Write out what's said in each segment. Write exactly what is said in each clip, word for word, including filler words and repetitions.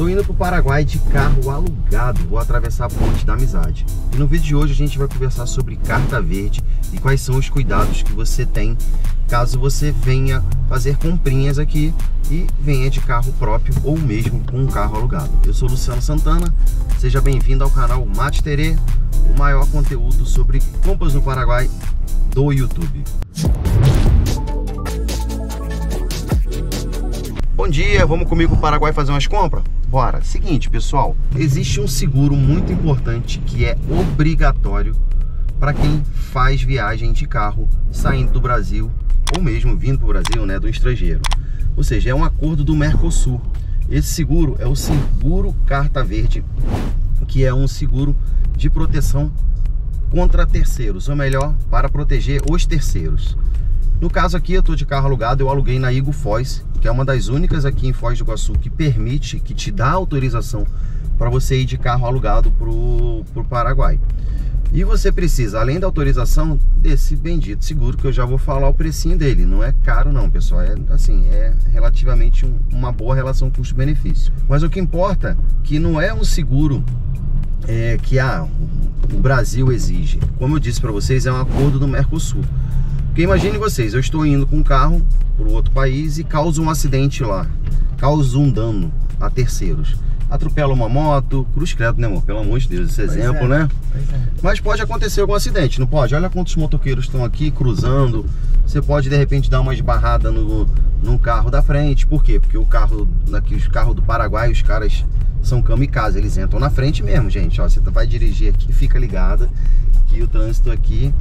Tô indo pro Paraguai de carro alugado, vou atravessar a Ponte da Amizade. E no vídeo de hoje a gente vai conversar sobre carta verde e quais são os cuidados que você tem caso você venha fazer comprinhas aqui e venha de carro próprio ou mesmo com um carro alugado. Eu sou Luciano Santana, seja bem-vindo ao canal Mate Terê, o maior conteúdo sobre compras no Paraguai do YouTube. Bom dia, vamos comigo pro Paraguai fazer umas compras? Bora! Seguinte, pessoal, existe um seguro muito importante que é obrigatório para quem faz viagem de carro saindo do Brasil ou mesmo vindo para o Brasil, né, do estrangeiro. Ou seja, é um acordo do Mercosul. Esse seguro é o Seguro Carta Verde, que é um seguro de proteção contra terceiros, ou melhor, para proteger os terceiros. No caso aqui, eu estou de carro alugado, eu aluguei na Igo Foz, que é uma das únicas aqui em Foz do Iguaçu que permite, que te dá autorização para você ir de carro alugado para o Paraguai. E você precisa, além da autorização, desse bendito seguro, que eu já vou falar o precinho dele. Não é caro não, pessoal, é assim, é relativamente um, uma boa relação custo-benefício. Mas o que importa é que não é um seguro é, que ah, o Brasil exige. Como eu disse para vocês, é um acordo do Mercosul. Porque imagine vocês, eu estou indo com um carro para outro país e causo um acidente lá, causo um dano a terceiros. Atropela uma moto, cruz credo, né, amor? Pelo amor de Deus, esse exemplo, né? Pois é. Mas pode acontecer algum acidente, não pode? Olha quantos motoqueiros estão aqui cruzando. Você pode, de repente, dar uma esbarrada no, no carro da frente. Por quê? Porque o carro, aqui, os carros do Paraguai, os caras são kamikaze, eles entram na frente mesmo, gente. Ó, você vai dirigir aqui, fica ligada que o trânsito aqui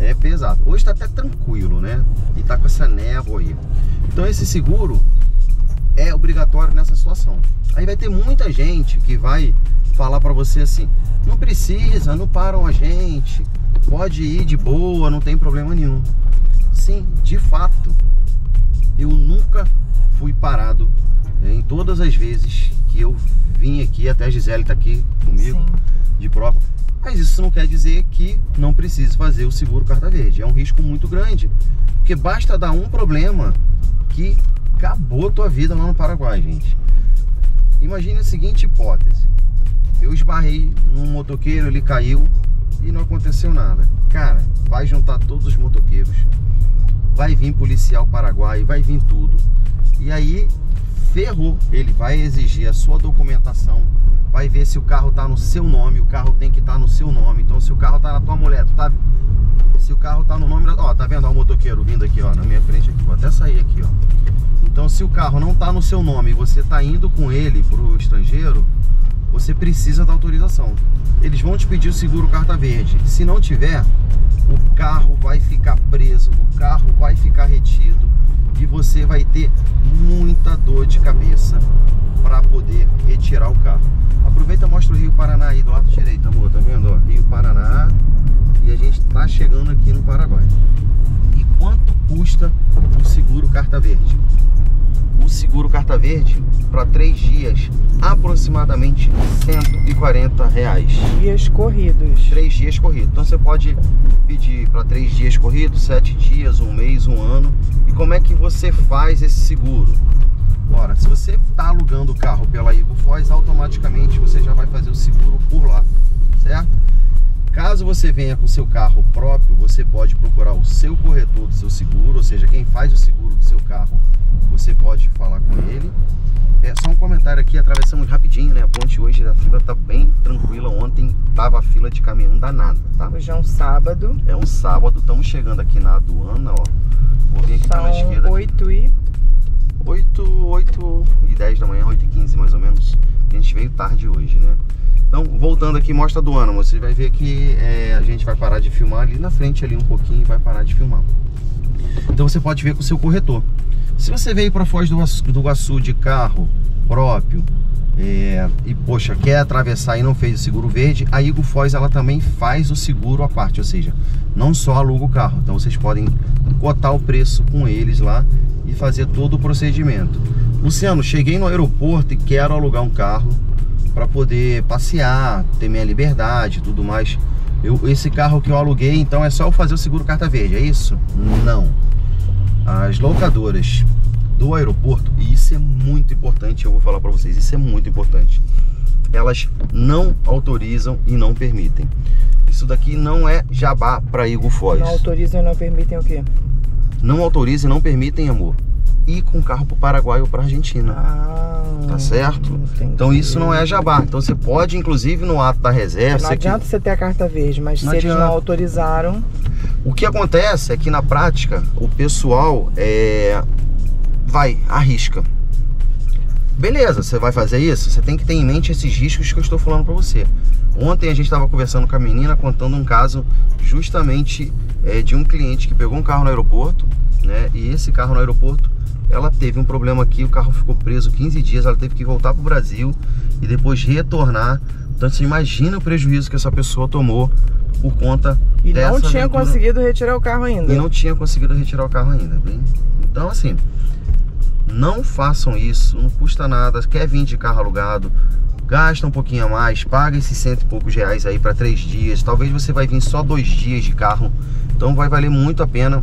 é pesado. Hoje está até tranquilo, né? E tá com essa névoa aí. Então esse seguro é obrigatório nessa situação. Aí vai ter muita gente que vai falar para você assim: não precisa, não param a gente, pode ir de boa, não tem problema nenhum. Sim, de fato, eu nunca fui parado em todas as vezes que eu vim aqui, até a Gisele tá aqui comigo, sim, de prova. Mas isso não quer dizer que não precise fazer o seguro carta verde. É um risco muito grande, porque basta dar um problema que acabou a tua vida lá no Paraguai, gente. Imagine a seguinte hipótese: eu esbarrei num motoqueiro, ele caiu e não aconteceu nada. Cara, vai juntar todos os motoqueiros, vai vir policial paraguaio, vai vir tudo. E aí, ferrou. Ele vai exigir a sua documentação, vai ver se o carro tá no seu nome, o carro tem que estar tá no seu nome. Então se o carro tá na tua mulher, tu tá... se o carro tá no nome, ó, tá vendo, ó, o motoqueiro vindo aqui, ó, na minha frente aqui, vou até sair aqui, ó. Então se o carro não tá no seu nome e você tá indo com ele pro estrangeiro, você precisa da autorização. Eles vão te pedir o seguro carta verde. Se não tiver, o carro vai ficar preso, o carro vai ficar retido e você vai ter muita dor de cabeça para poder retirar o carro. Aproveita e mostra o Rio Paraná aí do lado direito, amor, tá vendo? Ó, Rio Paraná, e a gente tá chegando aqui no Paraguai. E quanto custa o seguro carta verde? O seguro carta verde para três dias, aproximadamente cento e quarenta reais. Dias corridos. Três dias corridos. Então você pode pedir para três dias corridos, sete dias, um mês, um ano. E como é que você faz esse seguro? Ora, se você está alugando o carro pela Igo Foz, automaticamente você já vai fazer o seguro por lá, certo? Caso você venha com seu carro próprio, você pode procurar o seu corretor do seu seguro, ou seja, quem faz o seguro do seu carro, você pode falar com ele. É só um comentário aqui, atravessamos rapidinho, né? A ponte hoje, a fila tá bem tranquila. Ontem tava a fila de caminhão danada, tá? Hoje é um sábado. É um sábado, estamos chegando aqui na Aduana, ó. Vou vir aqui pela esquerda. oito e dez da manhã, oito e quinze mais ou menos. A gente veio tarde hoje, né? Então, voltando aqui, mostra a Aduana. Você vai ver que é, a gente vai parar de filmar ali na frente, ali um pouquinho, e vai parar de filmar. Então você pode ver com o seu corretor. Se você veio para Foz do Iguaçu de carro próprio é, e, poxa, quer atravessar e não fez o seguro verde, a Igo Foz, ela também faz o seguro à parte, ou seja, não só aluga o carro. Então vocês podem cotar o preço com eles lá e fazer todo o procedimento. Luciano, cheguei no aeroporto e quero alugar um carro para poder passear, ter minha liberdade e tudo mais. Eu, esse carro que eu aluguei, então é só eu fazer o seguro carta verde, é isso? Não. As locadoras do aeroporto, e Isso é muito importante, eu vou falar para vocês, isso é muito importante. Elas não autorizam e não permitem. Isso daqui não é jabá para Eagle Foz. Não autorizam e não permitem o quê? Não autorizam e não permitem, amor, ir com carro para o Paraguai ou para a Argentina. Ah, tá certo? Então isso não é jabá. Então você pode, inclusive, no ato da reserva... Não adianta que... você ter a carta verde, mas não se adianta. Eles não autorizaram... O que acontece é que, na prática, o pessoal é... vai, arrisca. Beleza, você vai fazer isso? Você tem que ter em mente esses riscos que eu estou falando para você. Ontem a gente estava conversando com a menina, contando um caso justamente é, de um cliente que pegou um carro no aeroporto, né? E esse carro no aeroporto, ela teve um problema aqui, o carro ficou preso quinze dias, ela teve que voltar para o Brasil e depois retornar. Então você imagina o prejuízo que essa pessoa tomou por conta e dessa... E não tinha aventura. Conseguido retirar o carro ainda. E não tinha conseguido retirar o carro ainda. Bem? Então assim, não façam isso, não custa nada. Quer vir de carro alugado, gasta um pouquinho a mais, paga esses cento e poucos reais aí para três dias. Talvez você vai vir só dois dias de carro, então vai valer muito a pena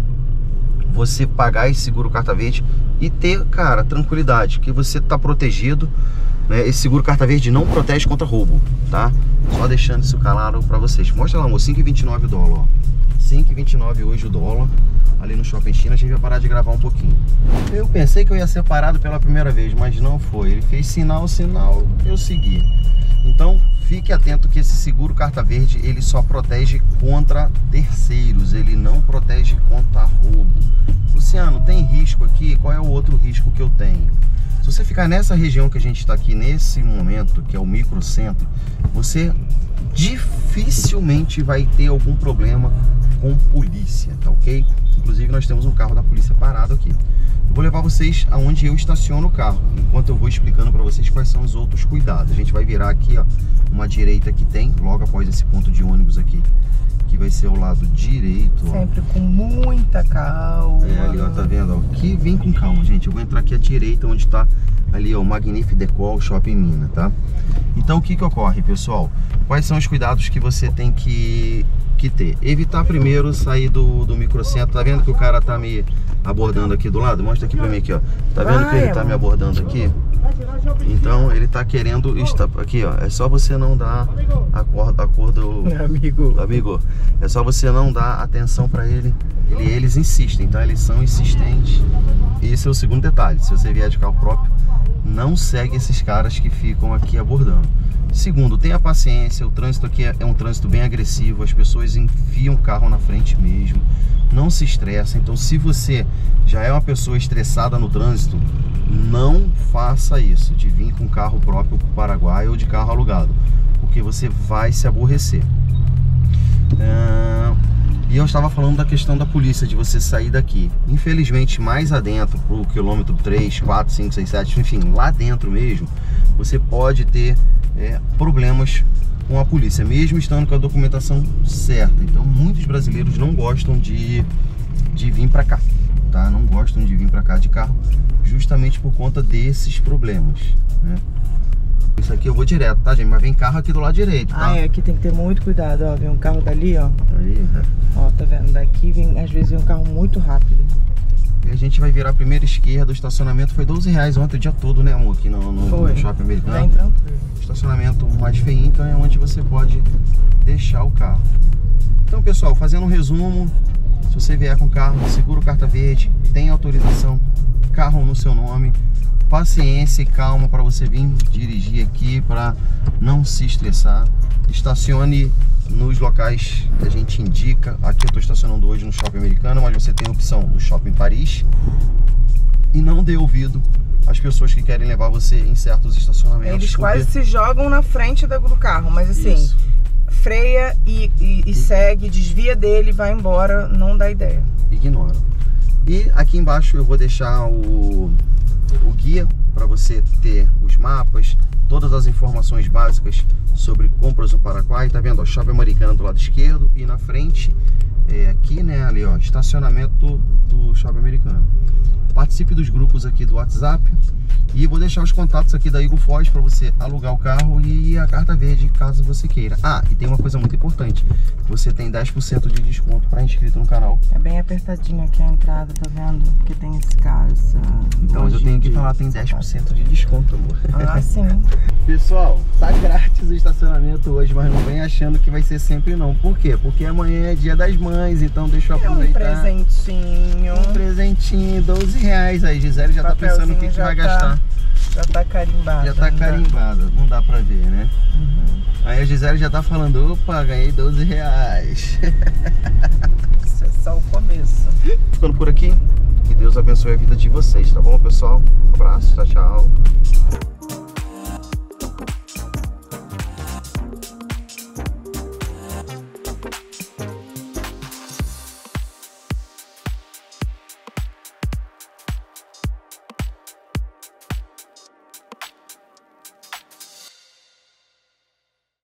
você pagar esse seguro carta verde e ter, cara, tranquilidade, que você tá protegido, né? Esse seguro carta verde não protege contra roubo, tá? Só deixando isso claro para vocês. Mostra lá, amor, cinco e vinte e nove o dólar, ó. cinco e vinte e nove hoje o dólar. Ali no Shopping China, a gente vai parar de gravar um pouquinho. Eu pensei que eu ia ser parado pela primeira vez, mas não foi. Ele fez sinal, sinal, eu segui. Então, fique atento que esse seguro carta verde, ele só protege contra terceiros. Ele não protege contra roubo. Luciano, tem risco aqui? Qual é o outro risco que eu tenho? Se você ficar nessa região que a gente está aqui nesse momento, que é o microcentro, você dificilmente vai ter algum problema com polícia, tá ok? Inclusive nós temos um carro da polícia parado aqui. Eu vou levar vocês aonde eu estaciono o carro, enquanto eu vou explicando para vocês quais são os outros cuidados. A gente vai virar aqui, ó, uma direita que tem, logo após esse ponto de ônibus aqui, que vai ser o lado direito, ó. Sempre com muita calma. É, ali, ó, tá vendo, ó, que vem com calma, gente. Eu vou entrar aqui à direita, onde tá ali, ó, o Magnific Decol Shopping Mina, tá? Então o que que ocorre, pessoal? Quais são os cuidados que você tem que... que ter. Evitar primeiro sair do, do microcentro. Tá vendo que o cara tá me abordando aqui do lado? Mostra aqui pra mim aqui, ó. Tá vendo que ele tá me abordando aqui? Então ele tá querendo estar aqui, ó. É só você não dar a cor, a cor do... Amigo. Amigo. É só você não dar atenção pra ele. ele. Eles insistem, tá? Eles são insistentes. Esse é o segundo detalhe. Se você vier de carro próprio, não segue esses caras que ficam aqui abordando. Segundo, tenha paciência, o trânsito aqui é um trânsito bem agressivo, as pessoas enfiam o carro na frente mesmo, não se estressa. Então se você já é uma pessoa estressada no trânsito, não faça isso, de vir com carro próprio para o Paraguai ou de carro alugado, porque você vai se aborrecer. É... E eu estava falando da questão da polícia, de você sair daqui. Infelizmente, mais adentro, pro quilômetro três, quatro, cinco, seis, sete, enfim, lá dentro mesmo, você pode ter é, problemas com a polícia, mesmo estando com a documentação certa. Então, muitos brasileiros não gostam de, de vir para cá, tá? Não gostam de vir para cá de carro, justamente por conta desses problemas, né? Isso aqui eu vou direto, tá, gente? Mas vem carro aqui do lado direito, tá? Ah, é, aqui tem que ter muito cuidado, ó. Vem um carro dali, ó. Aí, é. Ó, tá vendo? Daqui, vem, às vezes, vem um carro muito rápido. E a gente vai virar a primeira esquerda. O estacionamento foi doze reais ontem o dia todo, né, amor? Aqui no, no, no Shopping Americano. Bem tranquilo. Estacionamento mais feinho, então é onde você pode deixar o carro. Então, pessoal, fazendo um resumo, se você vier com carro, seguro carta verde, tem autorização, carro no seu nome, paciência e calma para você vir dirigir aqui, para não se estressar. Estacione nos locais que a gente indica. Aqui eu estou estacionando hoje no Shopping Americano, mas você tem a opção do Shopping Paris. E não dê ouvido às pessoas que querem levar você em certos estacionamentos. Eles quase se jogam na frente do carro, mas assim... Isso. Freia e, e, e segue, desvia dele, vai embora, não dá ideia. Ignora. E aqui embaixo eu vou deixar o, o guia para você ter os mapas, todas as informações básicas sobre compras no Paraguai. Tá vendo? Ó, Shopping Americano do lado esquerdo e na frente é aqui, né, ali ó, estacionamento do, do Shopping Americano. Participe dos grupos aqui do WhatsApp e vou deixar os contatos aqui da Igor Foz para você alugar o carro e a carta verde caso você queira. Ah, e tem uma coisa muito importante, você tem dez por cento de desconto para inscrito no canal. É bem apertadinho aqui a entrada, tá vendo? Porque tem esse carro, essa... Então eu tenho que falar, tem dez por cento de desconto, amor. Ah, sim. Pessoal, tá grátis o estacionamento hoje, mas não vem achando que vai ser sempre não. Por quê? Porque amanhã é dia das mães, então deixa eu aproveitar. É um presentinho. Um presentinho, doze reais. Aí Gisele já tá pensando o que, que vai tá, gastar. Já tá carimbada. Já tá carimbada, não dá pra ver, né? Uhum. Aí a Gisele já tá falando, opa, ganhei doze reais. Isso é só o começo. Ficando por aqui, que Deus abençoe a vida de vocês, tá bom, pessoal? Um abraço, tchau, tchau.